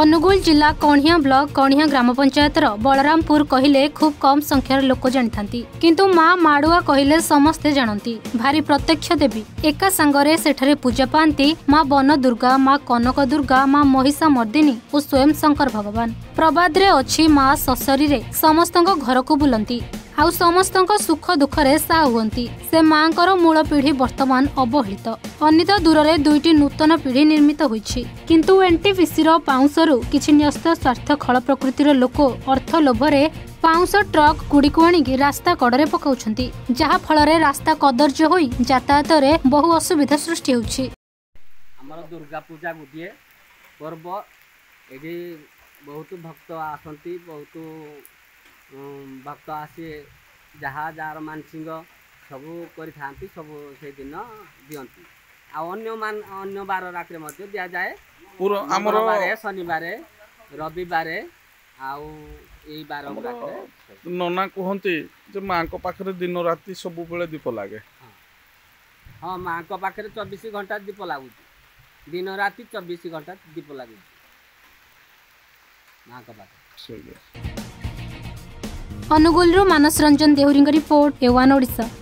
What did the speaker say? अनुगुल जिला कणिया ब्लॉक कणिया ग्राम पंचायतर बलरामपुर कहले खूब कम संख्यार लोक जानी किंतु माँ माड़ुआ कहले समस्ते जानती भारी प्रत्यक्ष देवी एका सांगरे सेठारे पूजा पाती माँ बन दुर्गा माँ कनक दुर्गा माँ महिषा मर्दिनी और स्वयं शंकर भगवान प्रबादरे अच्छी माँ शशरी समस्त घर को बुलंती आउ समस्त सुख दुखरे सा हुंती से मांकर मूल पीढ़ी वर्तमान अवहेलित अनित दूर से दुईटी नूतन पीढ़ी निर्मित होइछि किंतु एनटीपीसी रो पाउंसरु किछि न्यस्त स्वार्थ खल प्रकृतिर लोक अर्थ लोभरे पाउंस ट्रक गुड़िकु आणी रास्ता कड़े पकाउछंती जहा फलरे रास्ता कदर्ज होई यातायात रे बहु असुविधा सृष्टि होउछि। हमर दुर्गा पूजा गुदिए पर्व एडी बहुत भक्त आसंती बहुत भक्त आसी जहा जार मानसिंग सबू करी थांती सबू से दिन दियंती आ अन्य मान अन्य बार रात्रे मध्य दिया जाए पूरा हमर शनिवार रविवार आउ एई बार रात्रे नोना कहंती जे मां को पाखरे दिन राती सब बेले दीप लागे। हां मां को पाखरे 24 घंटा दीप लागुती दिन राती 24 घंटा दीप लागुती मां को पाखरे। अनुगुल रो मानस रंजन देहुरी रिपोर्ट A1 ओडिशा।